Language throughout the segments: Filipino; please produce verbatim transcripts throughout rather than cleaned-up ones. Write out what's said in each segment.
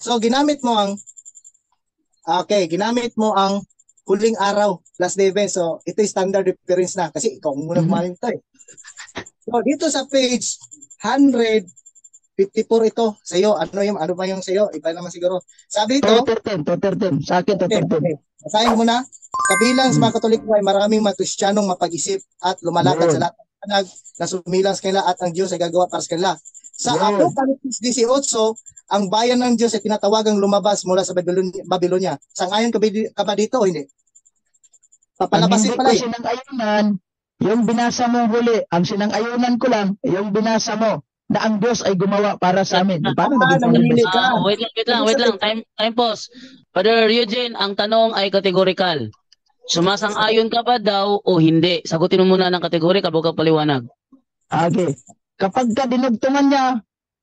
So, ginamit mo ang okay, ginamit mo ang huling araw, last day event. So, ito yung standard reference na kasi ikaw muna kumain ito eh. So, dito sa page one fifty-four ito sa iyo. Ano yung ano ba yung sa iyo? Iba naman siguro. Sabi ito, ten ten ten ten. Sa akin ten ten ten. Basahin mo na. Kabilang sa mga Katoliko ay maraming mga Kristiyanong mapag-isip at lumalakad sa lahat ng panag na sumilang sa kanila at ang Diyos ay gagawa para sa kanila. Sa Apocalypse eighteen, ang bayan ng Diyos ay tinatawagang lumabas mula sa Babylonia. Sangayon ka ba dito o hindi? Papalabasin pala eh. Ang hindi ko sinang-ayunan, yung binasa mong huli, ang sinang-ayunan ko lang, yung binasa mo, na ang Diyos ay gumawa para sa amin. Paano naging ka? Wait lang, wait lang, wait lang. Time, time pause. Brother Eugene, ang tanong ay kategorikal. Sumasang-ayon ka ba daw o hindi? Sagutin mo muna ng kategori, kabog ka paliwanag. Okay. Kapag ka dinugtungan niya,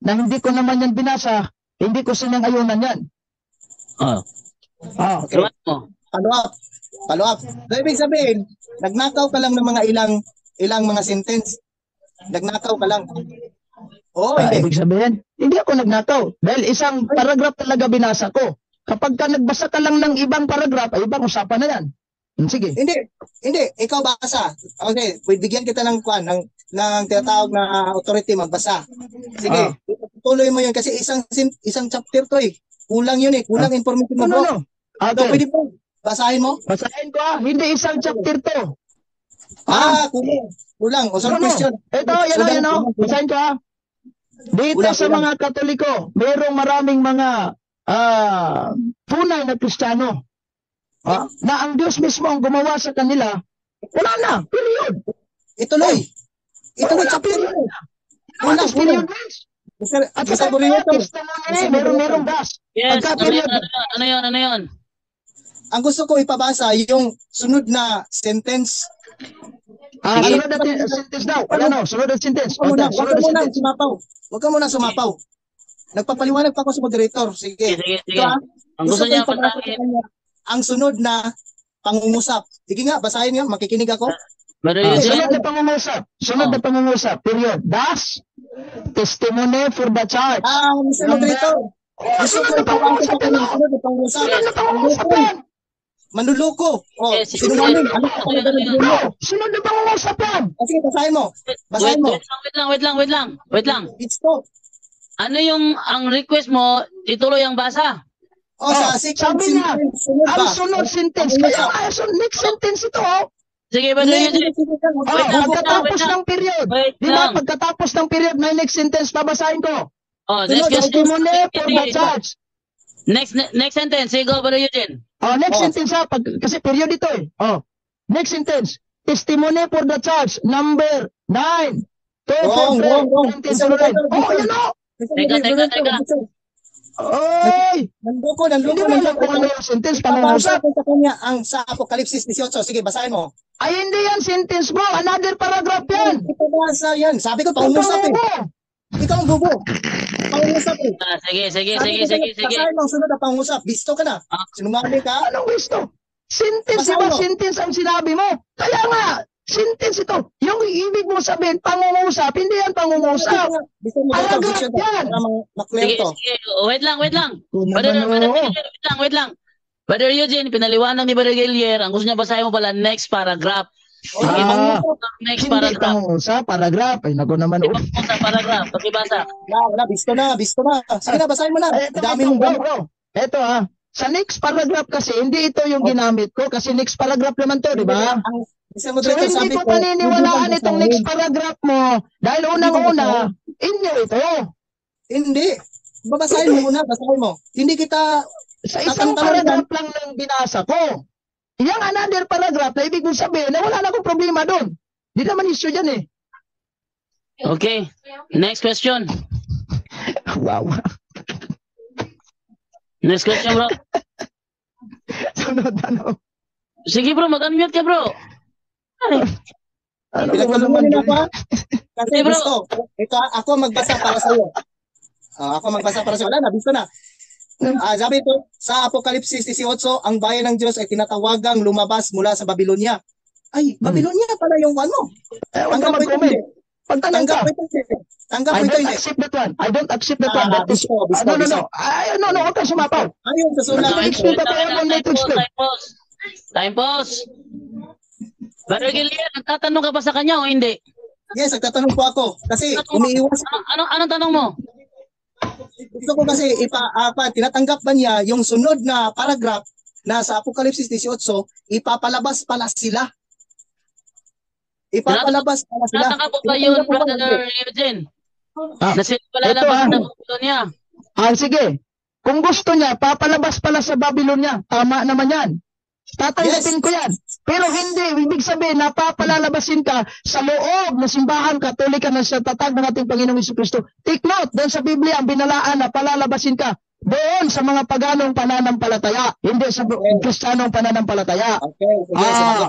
na hindi ko naman yan binasa, hindi ko sinang-ayunan yan. Oh. Oh, okay. Follow up. Follow up. So, ibig sabihin, nagnakaw ka lang ng mga ilang ilang mga sentence. Nagnakaw ka lang. Oh, ah, ibig sabihin, hindi ako nagnakaw. Dahil isang paragraph talaga binasa ko. Kapag ka nagbasa ka lang ng ibang paragraph, ay ibang usapan na yan. Sige. Hindi, hindi. Ikaw basa. Okay, bigyan kita ng kwan, ng, ng tinatawag na authority magbasa. Sige, ah. Tuloy mo yun kasi isang isang chapter to eh. Kulang yun eh. Kulang ah. information mo. No, no, no. Okay. So, pwede po. Basahin mo? Basahin ko ah. Hindi isang chapter to. Ah, ah kulang. Kulang. O sa no, question. No. Ito, yan o, yan o. Basahin ko ah. Dito kulang, sa kulang. Mga Katoliko, mayroong maraming mga ah, tunay na Kristiyano. Ah, na ang Diyos mismo ang gumawa sa kanila, wala na, period. Ituloy. Ituloy sa period. Wala na, period. At sa period, meron-meron bas. Yes, ano yun, ano yun, ano yun? Ang gusto ko ipabasa, yung sunod na sentence. Ah, sunod na sentence daw. Ano na, sunod na sentence. Huwag ka muna sumapaw. Huwag ka muna sumapaw. Nagpapaliwanag pa ako sa moderator. Sige. Sige, sige. Ang gusto niya, patahin. Ang sunod na pangungusap. Sige nga, basahin niyo, makikinig ako. Uh, sunod na pangungusap. Sunod oh. na pangungusap. Period. Das testimony for the church. Ah, mister Moderator. Sunod na pangungusap. Sunod na pangungusap. Sunod na pangungusap. Manluloko. Oh, yes, sinungaling. Ano ako na narinig mo? Sunod na pangungusap. Sige, basahin mo. Basahin mo. Wait lang, wait lang, wait lang. Wait lang. It's to. Ano yung ang request mo, ituloy ang basa. O, sa sabi na, ang sunod sentence, kaya next sentence ito, o. Sige, ba na yun? Pagkatapos ng period, di ba? Pagkatapos ng period, may next sentence, babasahin ko. O, next sentence. Next sentence, sige, ba na yun? O, next sentence, ha, kasi period ito, eh. O, next sentence, testimony for the church, number nine. two four three, nineteen oh nine. O, yun, o. Teka, teka, teka. Oy! Nanduko, nanduko. Hindi mo kung ano yung sentence, pangungusap. Sa kanya ang sa Apokalipsis eighteen. Sige, basahin mo. Ay, hindi yan sentence mo. Another paragraph yan. Ipabasa yan. Sabi ko, pangungusap eh. Ikaw ang gubo. Pangungusap eh. Sige, sige, sige, sige. Basahin mo ang sunod na pangungusap. Bisto ka na. Sinungaling ka. Anong bisto? Sentence ba? Sentence ang sinabi mo. Kaya nga, sentence ito. Yung ibig mo sabihin, pangungusap. Hindi yan pangungusap. Paragraph yan. Sige, sige. Wait lang, wait lang. Brother Eugene, wait lang. Brother Eugene, pinaliwanag ni Brother Giller. Ang gusto niya basahin mo pala, next paragraph. Next paragraph. Hindi paragraph. Ay, nago naman. Ipangungusap paragraph. Pakibasa. Wala, bisto na, bisto na. Sige na, basahin mo na. Dami mong gawin. Ito ha. Sa next paragraph kasi, hindi ito yung ginamit ko. Kasi next paragraph naman to, di ba? So, hindi ko paniniwalaan itong next paragraph mo dahil unang-una, inyo ito. Hindi. Babasahin mo muna, basahin mo. Hindi kita... Sa isang paragraph lang ng binasa ko. Yung another paragraph na ibig mong sabihin na wala na akong problema doon. Hindi naman issue dyan eh. Okay. Next question. Wow. Next question, bro. Sunod na. Sige bro, mag-unmute ka bro. Pinagulungan niyo pa? Kasi gusto. Ito, ako magbasa para sa iyo. Uh, ako magbasa para sa iyo. Wala na, bisto na. Uh, sabi ito, sa Apokalipsis eighteen, ang bayan ng Diyos ay tinatawagang lumabas mula sa Babylonia. Ay, Babylonia pala yung ano. Eh, wag ka mag-comment. Tanggap po ito, sir. Tanggap po ito. I don't accept that one. I don't accept that one. That is, no, no, no. No, no, huwag kang sumapaw. Ayun, susunod. Time pause. Brother Giller, nagtatanong ka ba sa kanya o hindi? Yes, nagtatanong po ako. Kasi umiiwas. Anong, anong tanong mo? Gusto ko kasi ipa-apa, tinatanggap ba niya yung sunod na paragraph na sa Apokalipsis eighteen, ipapalabas pala sila. Ipapalabas pala sila. Nataka po ba yun, Brother Eugene? Ah, kasi palalabas na Babylonia. Ah, sige. Kung gusto niya, papalabas pala sa Babylonia. Tama naman yan. Tatanggapin yes. ko yan. Pero hindi, ibig sabihin, napapalalabasin ka sa loob na simbahan katolika na sa tatag ng ating Panginoong Jesucristo. Take note, doon sa Biblia, ang binalaan na palalabasin ka doon sa mga paganong pananampalataya, hindi sa kristiyanong pananampalataya. Okay. Ah,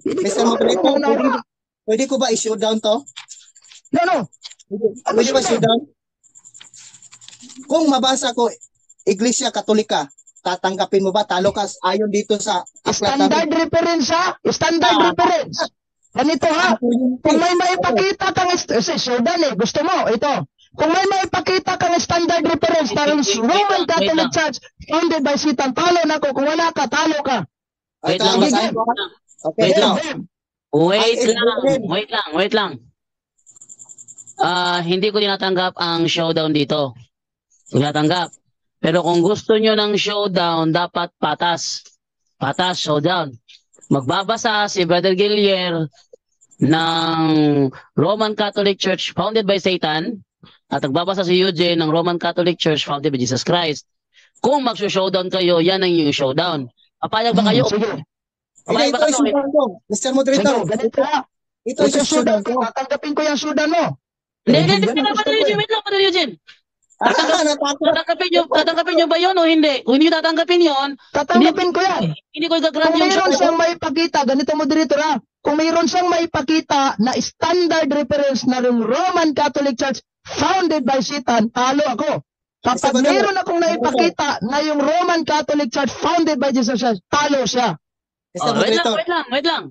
mister Moderator, okay. Pwede ko ba i-shoot down to? No, no. Pwede ba i-shoot down? Kung mabasa ko, Iglesia Katolika, tatanggapin mo ba? Talo ka ayon dito sa... Standard reference, ha? Standard ah. reference. Ganito, ha? Kung may maipakita kang... Jordan, eh. Gusto mo? Ito. Kung may maipakita kang standard reference ng Roman Catholic Church founded by Satan, talo na ko. Kung wala ka, talo ka. Wait lang. Wait lang. Wait lang. Wait lang. Wait lang. Uh, hindi ko tinatanggap ang showdown dito. Tinatanggap. Pero kung gusto nyo ng showdown, dapat patas. Patas, showdown. Magbabasa si Brother Giller ng Roman Catholic Church founded by Satan at nagbabasa si Eugene ng Roman Catholic Church founded by Jesus Christ. Kung mag-showdown kayo, yan ang yung showdown. Papayag ba kayo? Hmm. Papayag ba kayo? mister Moderator, ganito ha. Ito yung showdown ko. Tatanggapin ko yung showdown mo. Hindi, hindi, hindi. Wait lang, Brother Eugene. Tatanggapin nyo, tatanggapin nyo ba yun o hindi? Kung hindi nyo tatanggapin yun, tatanggapin ko yan. Hindi ko i-gagrant yung show. Kung mayroon siyang maipakita, ganito mo dito ha, kung mayroon siyang maipakita na standard reference na yung Roman Catholic Church founded by Satan, talo ako. Kapag mayroon akong naipakita na yung Roman Catholic Church founded by Jesus Christ, talo siya. Oh, wait lang, wait lang, wait lang.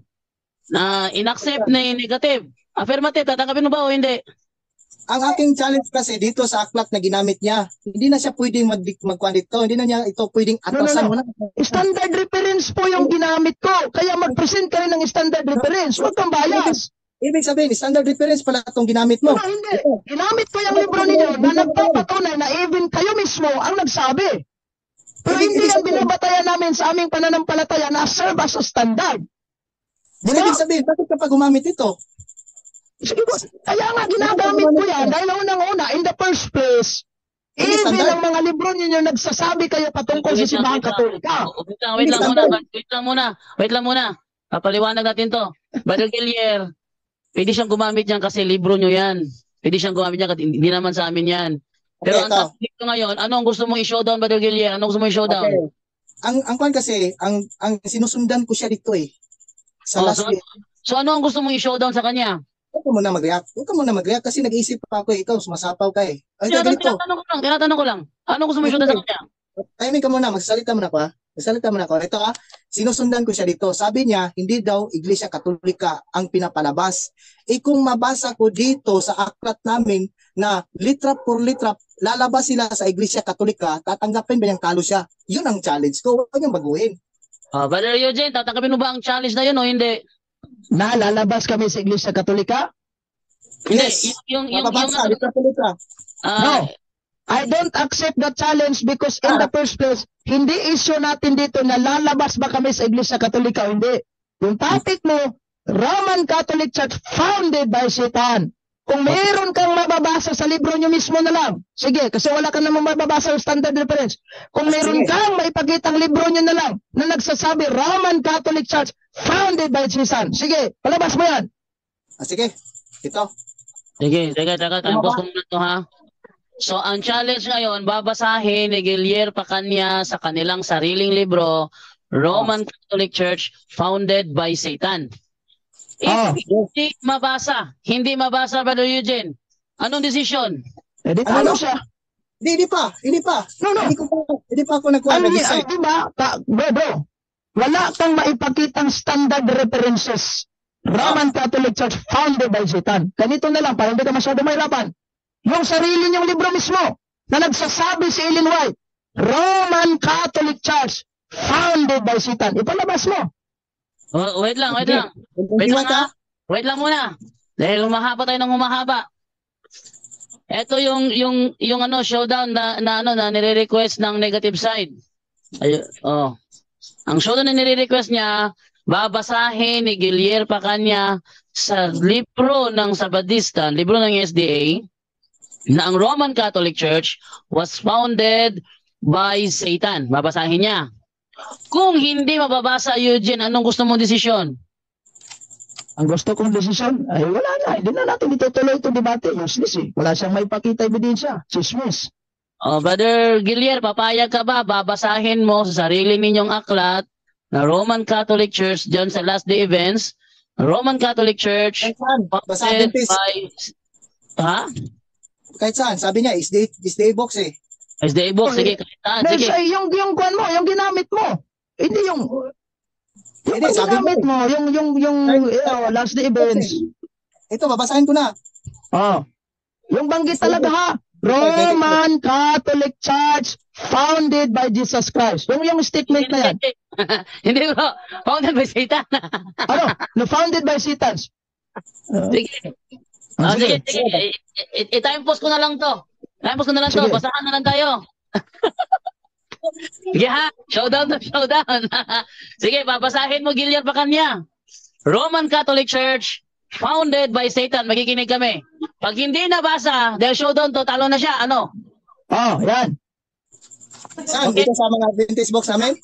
Na inaccept na yung negative. Affirmative, tatanggapin mo ba o hindi? Ang aking challenge kasi dito sa aklat na ginamit niya, hindi na siya pwedeng magkuhan dito. Hindi na niya ito pwedeng atasan. No, no, no. Standard reference po yung ginamit ko. Kaya mag-present ka rin ng standard reference. Huwag kang bias. Ibig sabihin, standard reference pala itong ginamit mo. No, hindi. Ginamit ko yung libro niyo na nagpapatunay na even kayo mismo ang nagsabi. Pero hindi ang binabatayan namin sa aming pananampalataya na serve as a standard. So, ibig sabihin, bakit kapag gumamit ito? Kaya nga ginagamit ko yan dahil unang-una, in the first place, even ang mga libro ninyo nagsasabi kayo patungkol sa simbahan katolika. Wait lang, wait lang muna, wait lang muna, wait lang muna. Papaliwanag natin to. Brother Giller, pwede siyang gumamit yan kasi libro nyo yan. Pwede siyang gumamit yan kasi hindi naman sa amin yan. Pero ang topic dito ngayon, anong gusto mong i-showdown, Brother Giller? Anong gusto mong i-showdown? Ang ang kwan kasi, ang ang sinusundan ko siya dito eh. Sa last week. So ano ang gusto mong i-showdown sa kanya? Huwag ka muna mag-react. Huwag ka muna mag-react kasi nag-iisip pa ako eh. Ikaw, sumasapaw ka eh. Ay, Tinatanong ko lang. Tinatanong ko lang. Anong gusto mo isundan sa kanya? Timing ka muna. Magsalita muna pa. Magsalita muna ko. Ito ah. Sinusundan ko siya dito. Sabi niya, hindi daw Iglesia Katolika ang pinapalabas. Eh kung mabasa ko dito sa aklat namin na litra por litra, lalabas sila sa Iglesia Katolika, tatanggapin ba niyang talo siya? Yun ang challenge ko. Huwag niyang baguhin. Ah, Brother Eugene, tatanggapin mo ba ang challenge na yun o hindi? Na lalabas kami sa Iglesia Katolika? Yes. Yung, yung, yung, Mababasa, yung, Katolika. Uh, no. I don't accept the challenge because in uh, the first place, hindi issue natin dito na lalabas ba kami sa Iglesia Katolika o hindi. Yung topic mo, Roman Catholic Church founded by Satan. Kung meron kang mababasa sa libro nyo mismo na lang, sige, kasi wala ka namang mababasa yung standard reference. Kung meron kang maipakitang libro nyo na lang na nagsasabi Roman Catholic Church founded by Satan, sige, palabas mo yan. Ah, sige, ito. Sige, sige, sige, tapos ko muna ito ha. So, ang challenge ngayon, babasahin ni Giller Pacaña sa kanilang sariling libro, Roman oh. Catholic Church founded by Satan. If ah, hindi yes. mabasa, hindi mabasa, Brother Eugene, anong decision? Hindi pa, ano siya? Hindi pa, hindi pa. No, no. Hindi pa, hindi pa ako nagkuha. Ano niya, hindi ba? Bro, bro, wala kang maipakitang standard references Roman Catholic Church founded by Satan. Ganito na lang, para hindi ka masyado mahirapan. Yung sarili niyong libro mismo na nagsasabi si Ellen White, Roman Catholic Church founded by Satan. Ipalabas mo. Oh, wait lang, wait lang. Wait lang ha. Wait lang muna. Dahil humahaba tayo ng humahaba. Ito yung yung yung ano showdown na, na ano na nire-request ng negative side. Ay, oh. Ang showdown na nire-request niya, babasahin ni Giller Pacaña sa libro ng Sabadista, libro ng S D A, na ang Roman Catholic Church was founded by Satan. Babasahin niya. Kung hindi mababasa, Eugene, anong gusto mong desisyon? Ang gusto kong desisyon, ay wala na. Hindi na natin itutuloy itong debate. Useless eh. Wala siyang may pakita ebidensya. Sismis. Oh, Brother Giller, papayag ka ba? Babasahin mo sa sarili ninyong aklat na Roman Catholic Church dyan sa last day events. Roman Catholic Church founded by... Ha? Kahit saan? Sabi niya, is day, is day box eh. S D A box, sige, kahit sige. Ay, yung, yung kuwan mo, yung ginamit mo. Hindi yung, yung hindi, ginamit mo, mo, yung, yung, yung, you know, last day events. Ito, babasahin ko na. Oh. Yung banggit talaga ha, Roman Catholic Church founded by Jesus Christ. Yung, yung statement na yan. Hindi bro, founded by Satan. Ano? No, founded by Satan. Sige. Oh, sige, sige. I-time post ko na lang to. Tapos na lang to, basahan na lang tayo. Sige ha, showdown to showdown. Sige, babasahin mo Giller Pacaña. Roman Catholic Church, founded by Satan. Magikinig kami. Pag hindi nabasa, dahil showdown to, talo na siya. Ano? Oh, yan. Saan? Okay. Dito sa mga Adventist box namin?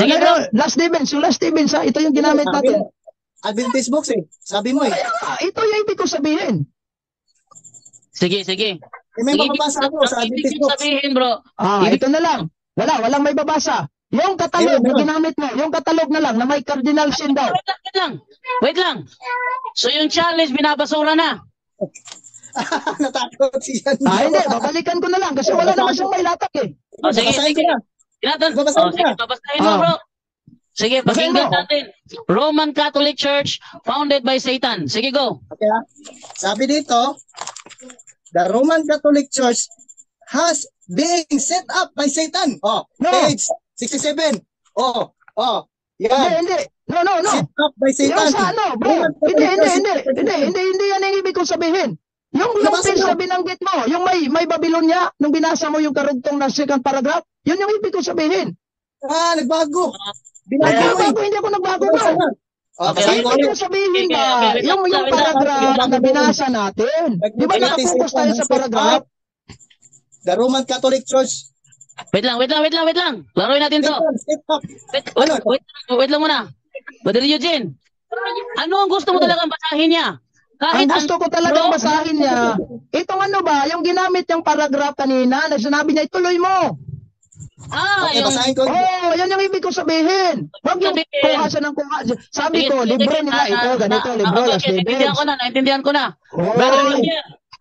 Sige bro. Last events, yung last events ha. Ito yung ginamit natin. Adventist box eh. Sabi mo eh. Ay, ito yung ibig ko sabihin. Sige, sige. Eh, may mababasa ako sa Adventist box. Sabihin, bro. Ah, ito na lang. Wala, walang may babasa. Yung katalog na ginamit mo, yung katalog na lang na may cardinal sin daw. Wait lang, wait lang. Wait lang. So yung challenge, binabasura na. Natakot siya. Ah, hindi. Babalikan ko na lang kasi wala naman siyang may latak eh. Oh, sige, sige. Babasahin ko na. Babasahin mo, bro. Sige, pakinggan natin. Roman Catholic Church founded by Satan. Sige, go. Okay, ha? Sabi dito, the Roman Catholic Church has been set up by Satan. Oh, no. Page sixty-seven. Oh, oh. Yan. Hindi, hindi. No, no, no. Set up by Satan. Yung sa ano, bro? Hindi, hindi, hindi. Hindi, hindi, hindi yan ang ibig kong sabihin. Yung page na binanggit mo, yung may may Babilonia, nung binasa mo yung karugtong na second paragraph, yun yung ibig kong sabihin. Ah, nagbago. Binago, hindi ako nagbago ba? Okay, okay, sabihin ba, okay, okay, okay. Yung, yung paragraph na binasa natin, di ba nakapokus tayo sa paragraph? The Roman Catholic Church. Wait lang, wait lang, wait lang, wait lang. Laruin natin to. Wait, wait, wait, wait lang muna. Brother Eugene, ano ang gusto mo talagang basahin niya? Kahit ang gusto ko talagang basahin niya, itong ano ba, yung ginamit yung paragraph kanina, na sinabi niya, ituloy mo. Ah, okay, yung, ko. Oh, yan yung ibig ko sabihin. Huwag yung kuha siya ng kuha. Sabi ko, libro nila ito, ganito, libro. Okay, naintindihan ko na, naintindihan ko na. Oh. Pero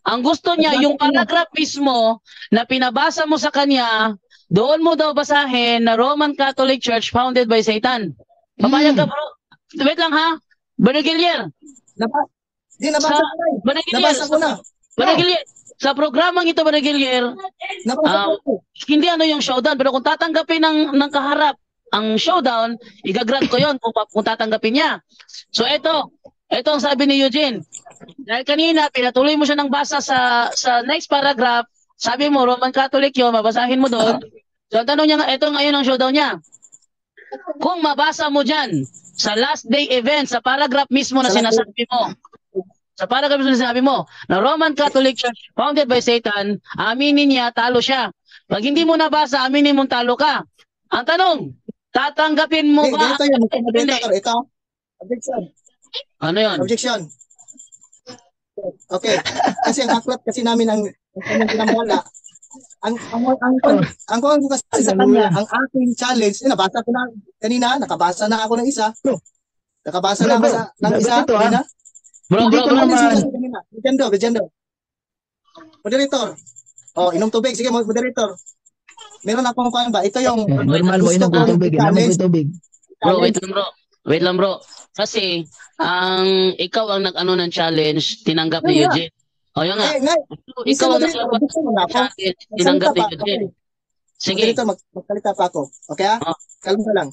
ang gusto niya, yung paragraph mismo na pinabasa mo sa kanya, doon mo daw basahin na Roman Catholic Church founded by Satan. Papayag ka, bro. Wait lang ha. Brother Giller. Hindi, nabasa ko na. Nabasa ko na. Brother Giller. Sa programang ito, Brother Giller, uh, hindi ano yung showdown, pero kung tatanggapin ng, ng kaharap ang showdown, igagrab ko yun kung, kung tatanggapin niya. So ito, ito ang sabi ni Eugene. Dahil kanina, pinatuloy mo siya ng basa sa, sa next paragraph, sabi mo, Roman Catholic yun, mabasahin mo doon. So tanong niya, ito ngayon ang showdown niya. Kung mabasa mo dyan, sa last day event, sa paragraph mismo na sinasabi mo, sa paragraph na sinabi mo, na Roman Catholic Church founded by Satan, aminin niya, talo siya. Pag hindi mo nabasa, aminin mong talo ka. Ang tanong, tatanggapin mo hey, ba? Ito yun, hindi. Ito, objection. Ano yun? Objection. Okay. Kasi ang aklat kasi namin ang pinamula. Ang ang kuhan ko kasi sa kanya, ang aking challenge, eh, nabasa ko na kanina, nakabasa na ako ng isa. Nakabasa na ako sa, ng isa kanina. Bro, bro, bro, bro. Bejendo, bejendo. Moderator. Oh, inom tubig. Sige, moderator. Meron akong kuwan ba? Ito yung... Normal mo, inom tubig. Inom tubig. Bro, wait lang, bro. Wait lang, bro. Kasi ang ikaw ang nag-ano ng challenge, tinanggap ni Eugene. O yun nga. Ikaw ang naglapat ng challenge, tinanggap ni Eugene. Sige. Dito magkalita pa ako. Okay ah? Kalma lang.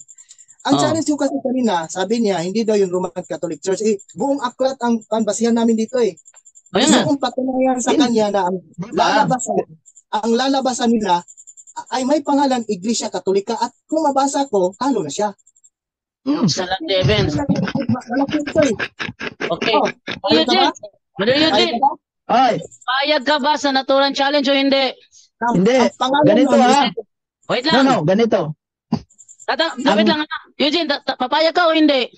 Ang oh. challenge ko kasi kanina, sabi niya, hindi daw yung Roman Catholic Church. Eh, buong aklat ang basihan namin dito eh. Ayun so, na. Kung patunayan sa kanya na ang lalabasan, ang lalabasan nila ay may pangalan Iglesia Katolika at kung mabasa ko, halo na siya. Mm. Salat Devens. Okay. Oh, ayun din. Ayun din. Ay. Payag ka ba sa naturang challenge o hindi? Hindi. Ganito ha. Wait lang. No, no. Ganito. Tata, wait lang na. Eugene, papayag ka o hindi?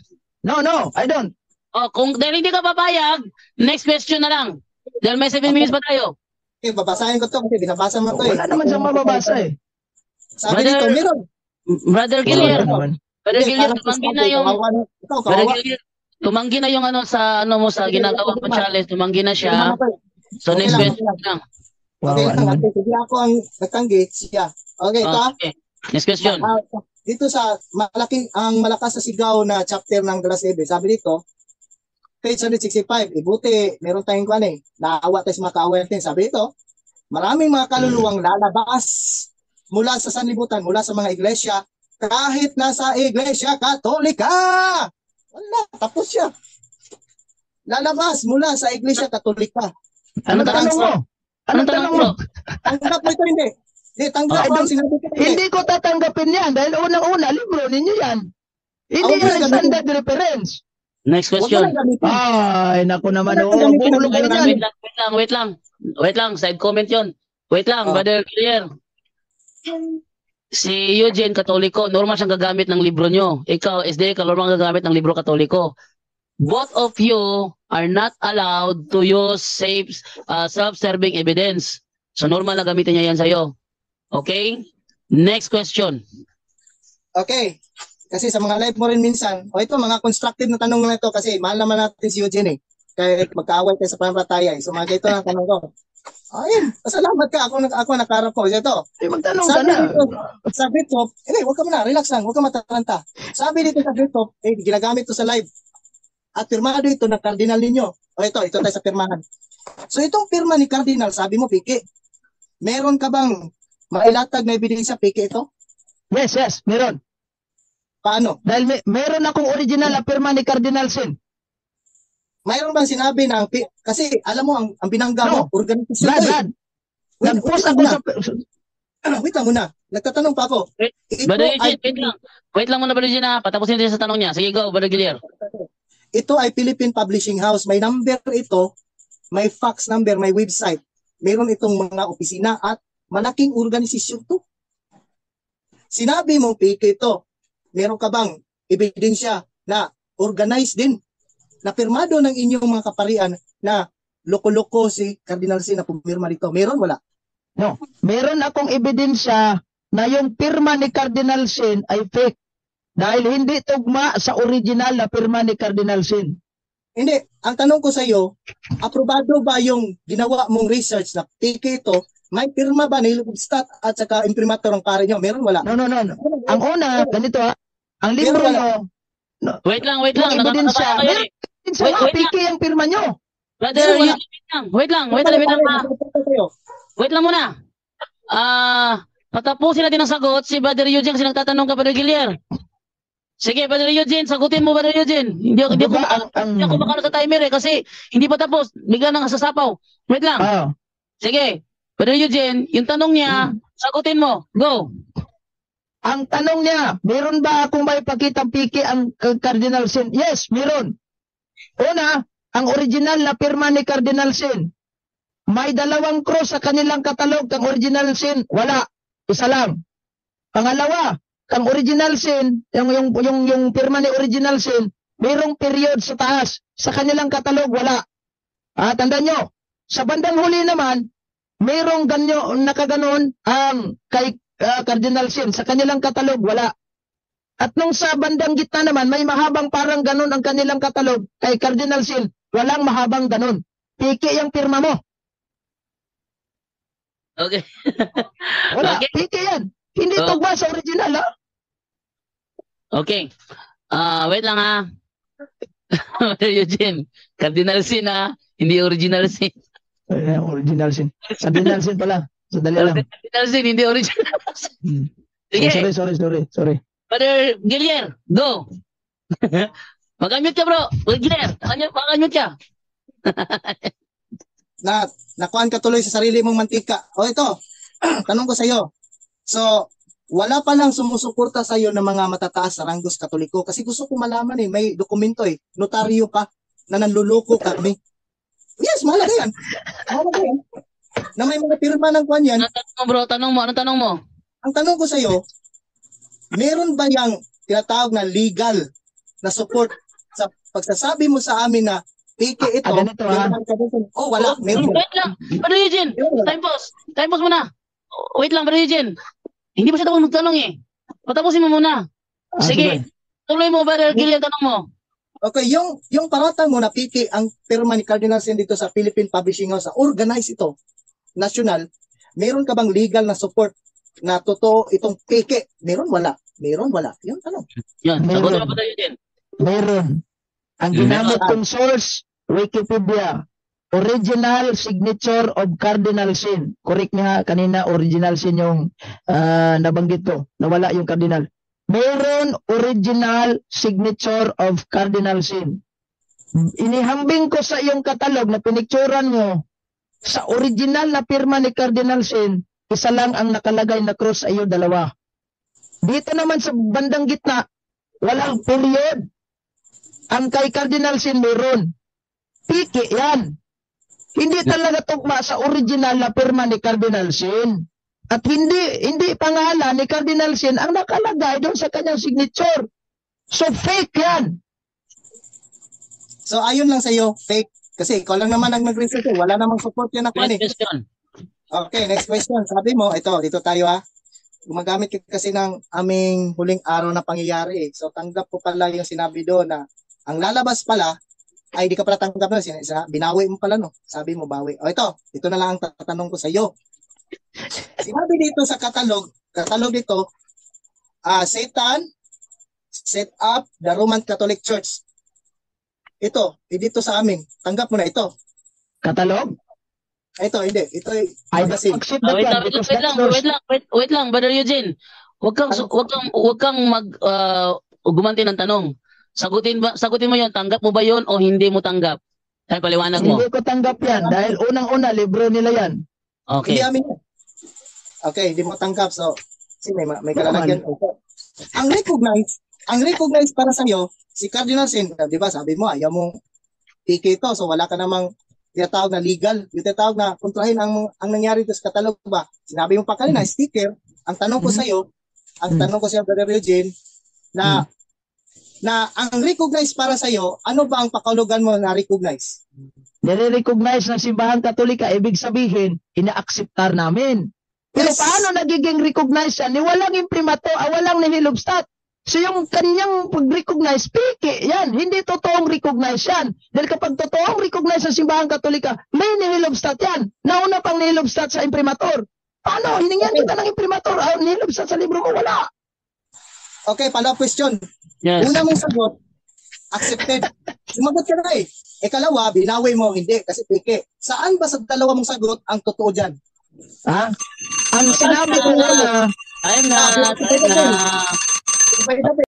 No, no, I don't. Oh, kung dahil hindi ka papayag, next question na lang. Dahil may seven minutes pa tayo. Okay, babasahin ko to kasi binabasa mo to eh. Wala naman siyang mababasa eh. Sabi dito, meron. Brother Giller, Brother Giller, tumanggi na yung Brother Giller, tumanggi na yung ano sa ano mo sa ginagawa mo challenge, tumanggi na siya. So next question lang. Okay, hindi ako ang nagtanggi siya. Okay, ta? Next question. Dito sa malaking ang malakas sa sigaw na chapter ng Glasebe, sabi dito, page one sixty-five, ibuti, meron tayong kwan eh, naawa tayo sa mga kaaway natin. Sabi dito, maraming mga kaluluwang lalabas mula sa sanlibutan, mula sa mga iglesia, kahit nasa Iglesia Katolika. Wala, tapos siya. Lalabas mula sa Iglesia Katolika. Anong tanong mo? Anong tanong mo? Tanggap mo ito, hindi. Hindi, tanggap mo. Hindi ko tatanggapin yan dahil unang-una, libro ninyo yan. Hindi yan standard reference. Next question. Ay, naku naman. Wait lang, wait lang, wait lang. Wait lang, side comment yun. Wait lang, Brother Giller. Si Eugene, Katoliko, normal siyang gagamit ng libro nyo. Ikaw, S D A, normal gagamit ng libro Katoliko. Both of you are not allowed to use self-serving evidence. So, normal na gamitin niya yan sa'yo. Okay? Next question. Okay. Kasi sa mga live mo rin minsan, o ito mga constructive na tanong na ito kasi mahal naman natin si Eugene eh. Kaya magkaaway tayo sa panampalataya eh. So mga ito na tanong ko. Ayun, pasalamat ka. Ako, ako nakaharap ko. Ito. Ay, magtanong ka na. Sa Fliptop, eh huwag ka muna, relax lang. Huwag ka mataranta. Sabi dito sa Fliptop, eh ginagamit ito sa live. At pirmado ito ng Cardinal ninyo. O ito, ito tayo sa pirmahan. So itong pirma ni Cardinal, sabi mo, Piki, meron ka bang mailatag na ebidensya, Piki, ito? Yes, yes, meron. Paano? Dahil may, mayroon akong original na pirma ni Cardinal Sin. Mayroon bang sinabi ng... Kasi alam mo, ang, ang binangga no. mo, organisasyon ko eh. Nag-post ako na. sa... Wait lang muna. Nagtatanong pa ako. Wait, Brother Eugene, wait lang. Wait lang muna, Brother Eugene ha. Patapusin natin sa tanong niya. Sige, go, Brother Giller. Ito ay Philippine Publishing House. May number ito. May fax number. May website. Mayroon itong mga opisina at malaking organisasyon to. Sinabi mo, P K, ito. Meron ka bang ebidensya na organized din, na pirmado ng inyong mga kaparian na loko-loko si Cardinal Sin na pumirma dito? Meron? Wala? No. Meron akong ebidensya na yung pirma ni Cardinal Sin ay fake dahil hindi tugma sa original na pirma ni Cardinal Sin. Hindi. Ang tanong ko sa iyo, aprobado ba yung ginawa mong research na fake ito? May pirma ba ni Lugubstat at saka imprimatur ang pare niyo? Meron? Wala? No, no, no. Ang una, ganito ha. Ang libro niyo. No. Wait lang, wait lang. Meron siya. Meron siya. Piki ang pirma niyo. Brother, wait lang. Wait lang. Wait lang. Wait lang. Wait lang muna. Ah, patapusin natin ang sagot. Si Brother Eugene kasi nagtatanong ka, Brother Giller. Sige, Brother Eugene. Sagutin mo, Brother Eugene. Hindi ako makano sa timer eh kasi hindi pa tapos. Bigla nang sasapaw. Wait lang. Sige. Brother Eugene, yung tanong niya, sagutin mo. Go. Ang tanong niya, meron ba akong may pakitang piki ang Cardinal Sin? Yes, meron. Una, ang original na pirma ni Cardinal Sin. May dalawang cross sa kanilang katalog. Ang original Sin, wala. Isa lang. Pangalawa, ang original Sin, yung, yung, yung, yung pirma ni original Sin, merong period sa taas. Sa kanilang katalog, wala. Ah, tandaan nyo, sa bandang huli naman, mayroong ganyo, nakaganoon ang um, kay uh, Cardinal Sin. Sa kanilang katalog, wala. At nung sa bandang gitna naman, may mahabang parang ganon ang kanilang katalog. Kay Cardinal Sin, walang mahabang ganon. Piki yung pirma mo. Okay. Wala, okay. Piki yan. Hindi so, tugma sa original, ha? Okay. Uh, wait lang, ha? Eugene, cardinal sin ah, hindi original sin. Eh, original sin. Cardinal sin pala. Sandali lang. Cardinal sin, hindi original sin. Sige. Oh, sorry, sorry, sorry, sorry. Brother Giller, go. Mag-unmute ka, bro. Giller, mag-unmute ka. Na, nakuhan ka tuloy sa sarili mong mantika. O ito, tanong ko sa iyo. So, wala pa lang sumusuporta sa iyo ng mga matataas na ranggos Katoliko kasi gusto ko malaman eh, may dokumento eh, notaryo ka na nanluloko kami. Yes, mahalaga yan. Mahalaga yan. Na may mga pirma ng kwan yan. Anong tanong mo, bro? Tanong mo, anong tanong mo? Ang tanong ko sa iyo, meron ba yang tinatawag na legal na support sa pagsasabi mo sa amin na P K ito? Ah, ganito, ah. Oh, wala. Meron. Wait lang. Brother Eugene, time pause. Time pause muna. Wait lang, Brother Eugene. Hindi ba siya tawag magtanong eh? Patapusin mo muna. Ah, sige. Diba? Tuloy mo, Brother Giller, tanong mo. Okay, yung yung paratang mo na P K, ang pirma ni Cardinal Sin dito sa Philippine Publishing House, organize ito, national, meron ka bang legal na support na totoo itong P K? Meron, wala. Meron, wala. Yung tanong. Yan, sagot na ba tayo din? Meron. Ang ginamit kong source, Wikipedia. Original signature of Cardinal Sin. Correct niya kanina, original sin yung uh, nabanggit ko. Nawala yung cardinal. Mayroon original signature of Cardinal Sin. Inihambing ko sa iyong katalog na pinikturan mo sa original na pirma ni Cardinal Sin, isa lang ang nakalagay na cross sa iyo, dalawa. Dito naman sa bandang gitna, walang period. Ang kay Cardinal Sin mayroon. Piki yan. Hindi talaga tugma sa original na pirma ni Cardinal Sin. At hindi hindi pangalan ni Cardinal Sin ang nakalagay doon sa kanyang signature. So fake yan. So ayun lang sa iyo, fake. Kasi ikaw lang naman ang nag-research. Wala namang support yan ako. Next eh. question. Okay, next question. Sabi mo, ito, dito tayo ha. Gumagamit kasi ng aming huling araw na pangyayari eh. So tanggap ko pala yung sinabi doon na ang lalabas pala ay di ka pala tanggap na, sinasa, binawi mo pala no, sabi mo bawi. O ito, ito na lang ang tatanong ko sa iyo. Sinabi dito sa katalog, katalog dito, uh, Satan set up the Roman Catholic Church. Ito, dito sa amin, tanggap mo na ito. Katalog? Ito, hindi. Ito ay magazine. Oh, wait, lang, wait, lang, wait lang, wait, wait lang, Brother Eugene. Huwag kang, huwag kang, huwag kang mag, uh, gumanti ng tanong. Sagutin ba, sagutin mo yun, tanggap mo ba yun o hindi mo tanggap? Ay, paliwanag mo. Hindi ko tanggap yan dahil unang-una, libro nila yan. Okay. Hindi amin yan. Okay, hindi mo tanggap. So, kasi may, may kalalagyan. Okay. Ang recognize, ang recognize para sa'yo, si Cardinal Sin, di ba, sabi mo, ayaw mong P K ito, so wala ka namang tinatawag na legal, yung tinatawag na kontrahin ang, ang nangyari ito sa katalog ba? Sinabi mo pa kanina, mm -hmm. sticker, ang tanong ko sa'yo, mm -hmm. ang tanong ko sa'yo, Brother Eugene, na mm -hmm. na ang recognize para sa iyo, ano ba ang pakulugan mo na recognize? Nire-recognize ng Simbahan Katolika, ibig sabihin, ina-acceptar namin. Pero yes. Paano nagiging recognize yan? Walang imprimato, walang nihilubstat. So yung kanyang pag-recognize, piki, yan, hindi totoong recognize yan. Dahil kapag totoong recognize ng Simbahan Katolika, may nihilubstat yan. Nauna pang nihilubstat sa imprimator. Paano? Hiningyan kita ng imprimator, ah, nihilubstat sa libro ko, wala. Okay, pala question. Yes. Una mong sagot, accepted. Sumagot ka na eh. Ikalawa, binawi mo, hindi, kasi peke. Saan ba sa dalawa mong sagot ang totoo dyan? Ha? Ang sinabi ko na, ay na, ay na.